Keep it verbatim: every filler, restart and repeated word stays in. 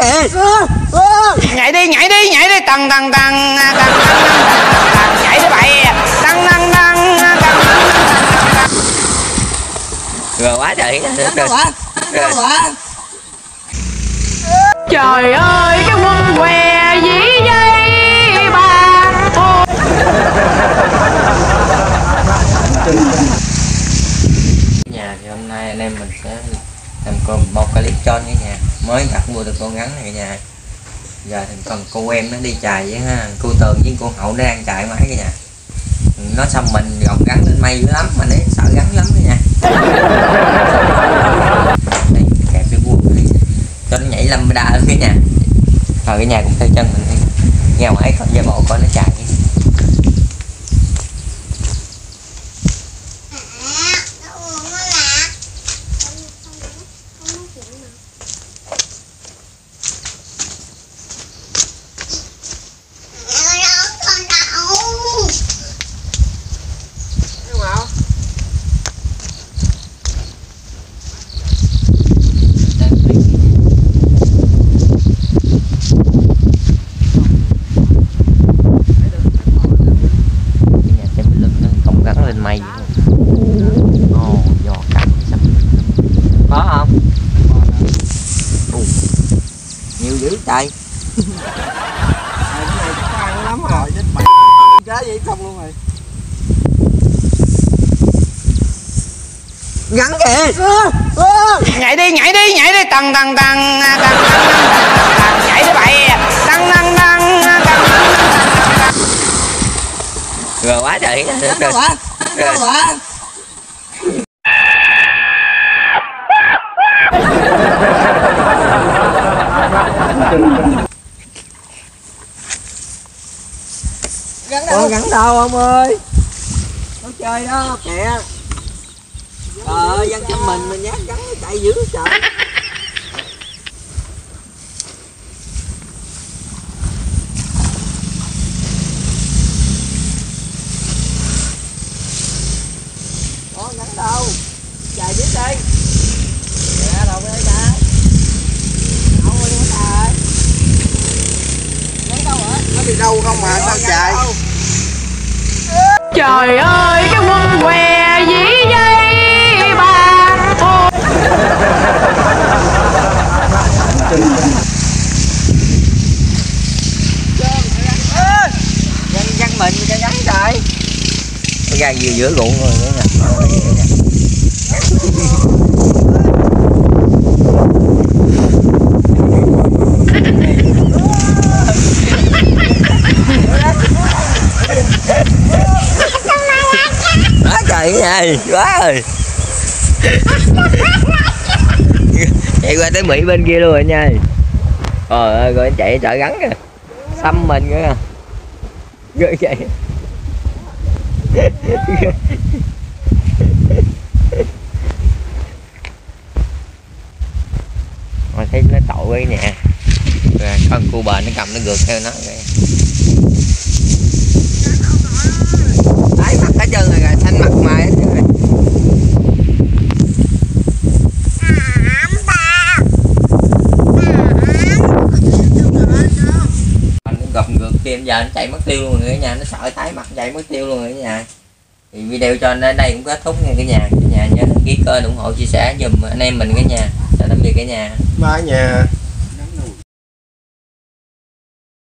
kìa. Nhảy đi, nhảy đi, nhảy đi. Tăng tăng tăng tăng tăng. Nhảy đi bậy. Tăng tăng tăng tăng. Rồi quá trời. Rồi quá. Rồi quá. Trời ơi, cái quân què dĩ dây ba thôi. Nhà thì hôm nay anh em mình sẽ làm con một clip cho cả nhà. Mới đặt mua được con ngắn này cả nhà. Giờ thì còn cô em nó đi chài với ha, cô Tường với cô Hậu đang chạy máy cả nhà. Nó xong mình gọng gắn lên mây dữ lắm, mình ấy sợ gắn lắm cả nhà. Cho nó nhảy lâm đa cái nhà. Rồi cái nhà cũng theo chân mình đi. Nghe ngoài còn giả bộ coi nó chạy. Trời. Lắm rồi chết mày. Cá vậy không luôn rồi. Gắn kìa. Nhảy đi, nhảy đi, nhảy đi. Tăng tăng tăng tăng. Nhảy đi bậy. Tăng tăng tăng tăng. Rồi quá trời. Rồi quá. Rồi quá. Gắn đâu? Ủa, gắn đâu ông ơi? Nó chơi đó kìa. Trời ơi, dân trong mình mình nhát gắn nó chạy dữ trời. Ủa, gắn đâu? Chạy dữ đi. Dạ, đâu đây ta. Đi đâu không mà sao chạy. Trời ơi, cái quân què dĩ dây ba thôi. Dân dân mình cho gắn chạy. Cái gà gì giữa ruộng rồi nữa nè. Này, quá rồi. Chạy qua tới Mỹ bên kia luôn rồi nha. Trời ơi, rồi chạy chợ gắn kìa. Xăm mình kìa. Rồi chạy. Mà thấy nó tội quá nè. Rồi con cu bền nó cầm nó gượt theo nó kìa. Đấy, mặt hết trơn rồi kìa, xanh mặt mày hết trơn rồi. Anh nó gập ngược kia, giờ nó chạy mất tiêu luôn rồi cả nhà, nó sợ tái mặt chạy mất tiêu luôn rồi cả nhà. Thì video cho nên đây cũng kết thúc nha cả nhà. Cả nhà nhớ đăng ký kênh, ủng hộ, chia sẻ giùm anh em mình cả nhà. Tạm biệt cả nhà. Bye nhà.